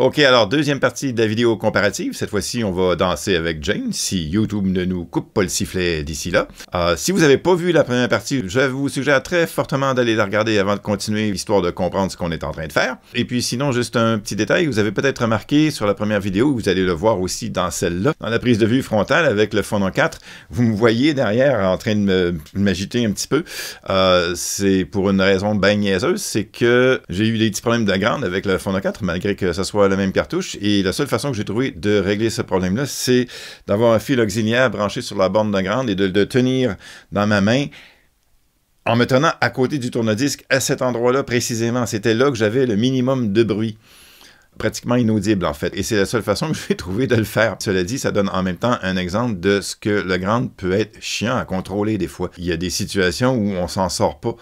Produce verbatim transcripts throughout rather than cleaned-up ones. OK, alors deuxième partie de la vidéo comparative. Cette fois-ci, on va danser avec Jane, si YouTube ne nous coupe pas le sifflet d'ici là. Euh, si vous n'avez pas vu la première partie, je vous suggère très fortement d'aller la regarder avant de continuer, histoire de comprendre ce qu'on est en train de faire. Et puis sinon, juste un petit détail, vous avez peut-être remarqué sur la première vidéo, vous allez le voir aussi dans celle-là, dans la prise de vue frontale avec le Phono quatre, vous me voyez derrière en train de m'agiter un petit peu. Euh, c'est pour une raison bien niaiseuse, c'est que j'ai eu des petits problèmes de grande avec le Phono quatre, malgré que ce soit la même cartouche, et la seule façon que j'ai trouvé de régler ce problème-là, c'est d'avoir un fil auxiliaire branché sur la borne de grande et de le tenir dans ma main en me tenant à côté du tourne-disque à cet endroit-là précisément. C'était là que j'avais le minimum de bruit. Pratiquement inaudible en fait, et c'est la seule façon que j'ai trouvé de le faire. Cela dit, ça donne en même temps un exemple de ce que le grand peut être chiant à contrôler des fois. Il y a des situations où on s'en sort pas.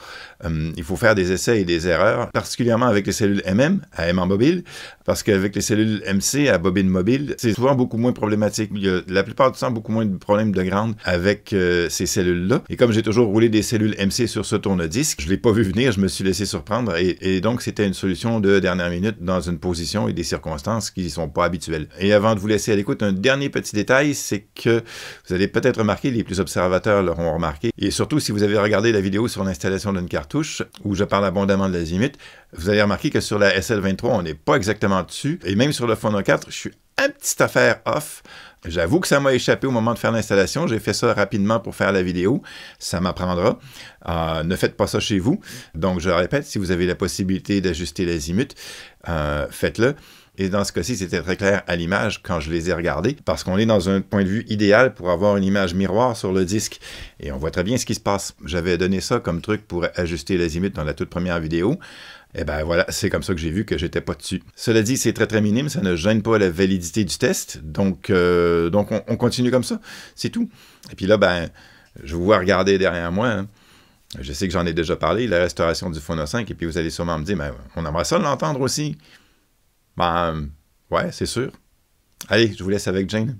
Hum, il faut faire des essais et des erreurs, particulièrement avec les cellules M M à M en mobile, parce qu'avec les cellules M C à bobine mobile, c'est souvent beaucoup moins problématique. Il y a la plupart du temps beaucoup moins de problèmes de grande avec euh, ces cellules-là. Et comme j'ai toujours roulé des cellules M C sur ce tourne-disque, je l'ai pas vu venir, je me suis laissé surprendre, et, et donc c'était une solution de dernière minute dans une position et des circonstances qui ne sont pas habituelles. Et avant de vous laisser à l'écoute, un dernier petit détail, c'est que vous allez peut-être remarquer, les plus observateurs l'auront remarqué, et surtout si vous avez regardé la vidéo sur l'installation d'une cartouche, où je parle abondamment de l'azimut, vous allez remarquer que sur la S L vingt-trois, on n'est pas exactement dessus, et même sur le Phono quatre, je suis un petit affaire off. J'avoue que ça m'a échappé au moment de faire l'installation. J'ai fait ça rapidement pour faire la vidéo. Ça m'apprendra. Euh, ne faites pas ça chez vous. Donc, je répète, si vous avez la possibilité d'ajuster l'azimut, euh, faites-le. Et dans ce cas-ci, c'était très clair à l'image quand je les ai regardés, parce qu'on est dans un point de vue idéal pour avoir une image miroir sur le disque. Et on voit très bien ce qui se passe. J'avais donné ça comme truc pour ajuster l'azimut dans la toute première vidéo. Et ben voilà, c'est comme ça que j'ai vu que j'étais pas dessus. Cela dit, c'est très très minime, ça ne gêne pas la validité du test, donc, euh, donc on, on continue comme ça, c'est tout. Et puis là, ben, je vous vois regarder derrière moi, hein. Je sais que j'en ai déjà parlé, la restauration du Phono cinq, et puis vous allez sûrement me dire, ben, on aimerait ça l'entendre aussi. Ben, ouais, c'est sûr. Allez, je vous laisse avec Jane.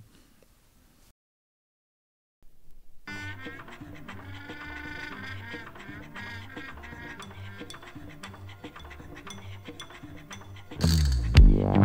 Ooh,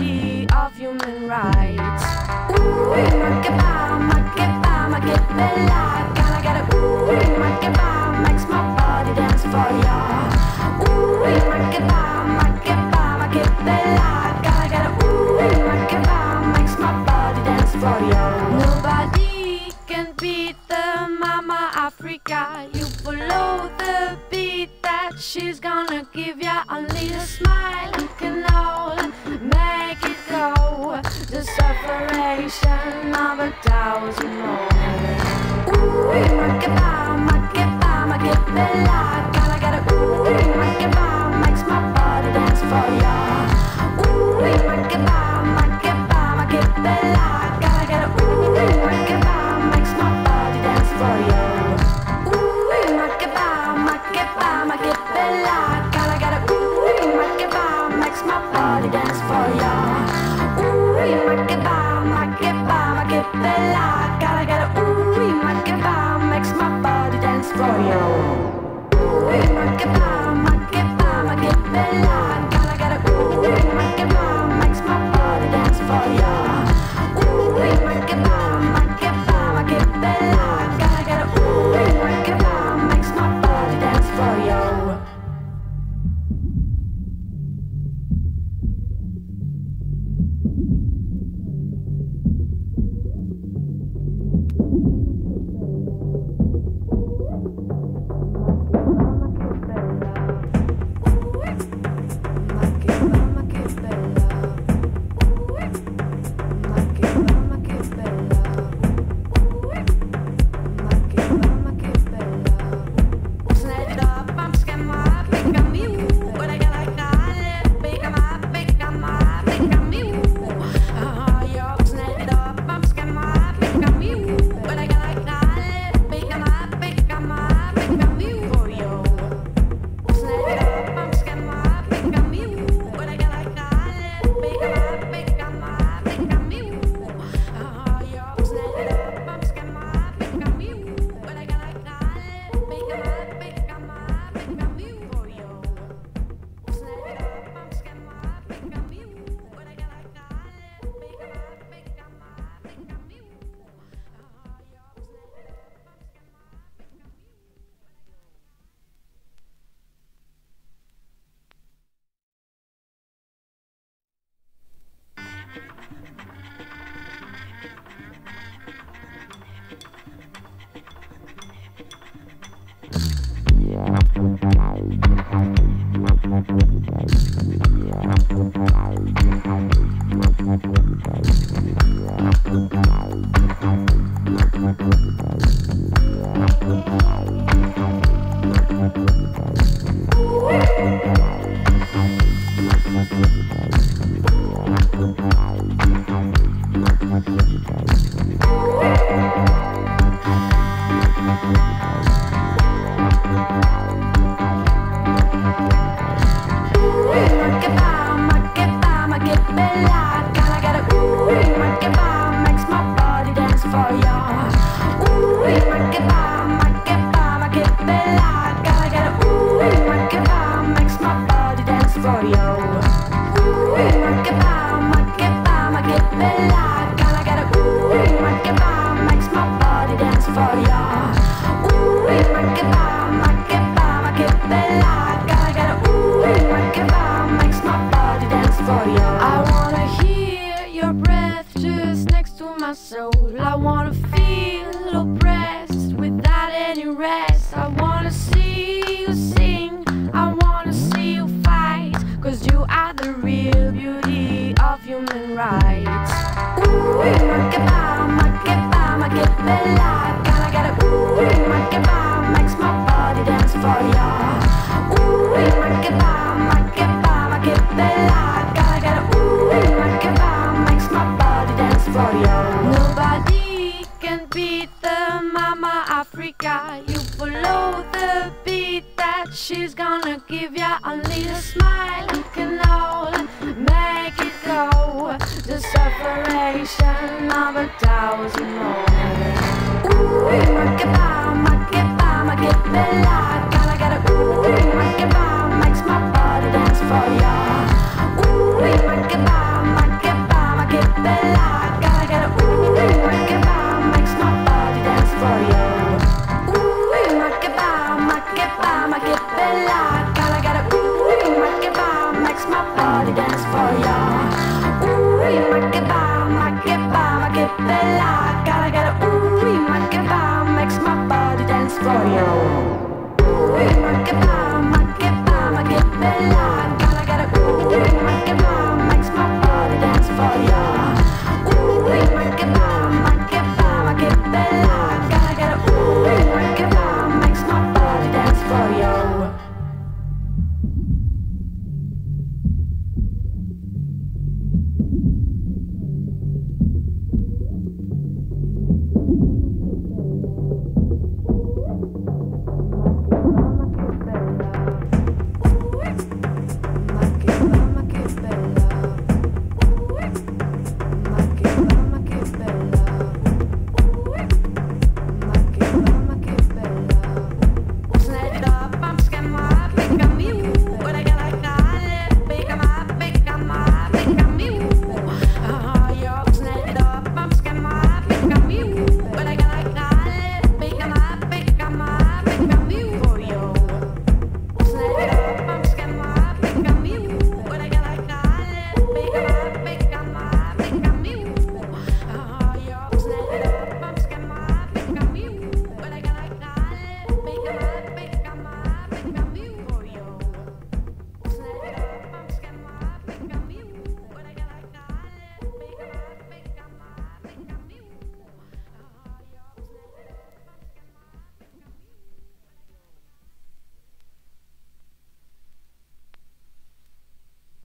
we rock it, mama. Thousand more. Ooh, my kebab, my kebab, my kebab.